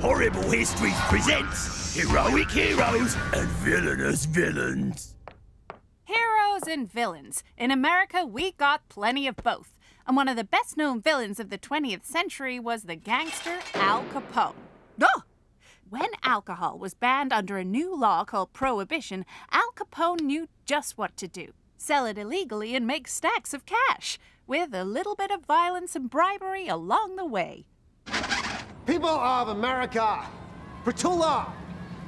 Horrible Histories presents Heroic Heroes and Villainous Villains. Heroes and villains. In America, we got plenty of both. And one of the best-known villains of the 20th century was the gangster Al Capone. Oh! When alcohol was banned under a new law called Prohibition, Al Capone knew just what to do. Sell it illegally and make stacks of cash, with a little bit of violence and bribery along the way. People of America, for too long,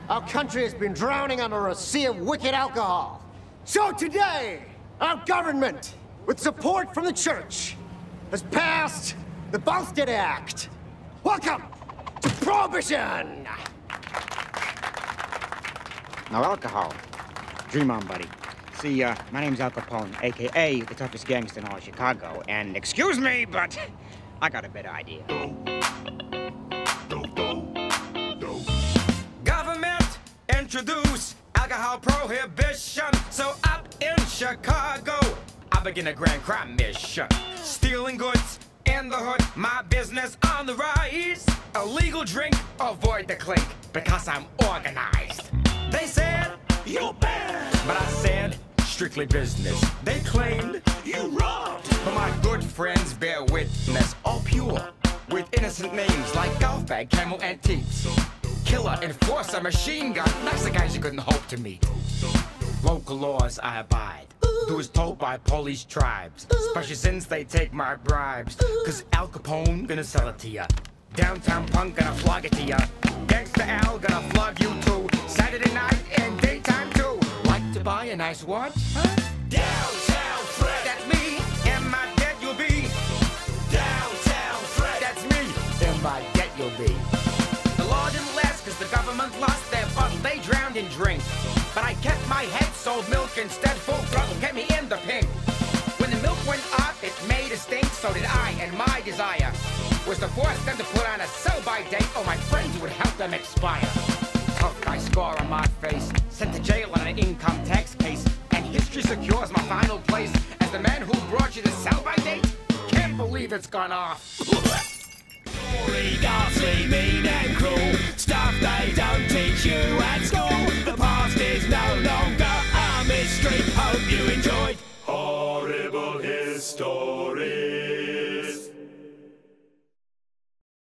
our country has been drowning under a sea of wicked alcohol. So today, our government, with support from the church, has passed the Volstead Act. Welcome to Prohibition! Now, alcohol. Dream on, buddy. See, my name's Al Capone, a.k.a. the toughest gangster in all of Chicago, and excuse me, but I got a better idea. Government introduced alcohol prohibition, so up in Chicago, I begin a grand crime mission. Stealing goods in the hood, my business on the rise. Illegal drink, avoid the clink, because I'm organized. They said, you banned, but I said, strictly business. They claimed, you robbed, but my good friends bear witness. All pure, with innocent names like golf bag, camel, and teats. Killer, enforcer, machine gun, that's the guys you couldn't hope to meet. Local laws I abide, do as told by police tribes. Especially since they take my bribes, cause Al Capone gonna sell it to ya. Downtown punk gonna flog it to ya. Gangsta Al gonna flog you too. Saturday night and daytime too. Like to buy a nice watch? Huh? Downtown Fred. That's me. In my debt you'll be. Downtown Fred. That's me. In my debt you'll be. The law didn't last cause the government lost their bottle. They drowned in drink. But I kept my head, sold milk instead. Full throttle kept me in the pink. When the milk went up, it made a stink. So did I, and my desire was to force them to put on a sell-by date, or my friends would help them expire. Tough guy scar on my face, sent to jail on an income tax case, and history secures my final place as the man who brought you the sell-by date. Can't believe it's gone off. Gory, ghastly, mean and cruel, stuff they don't teach you.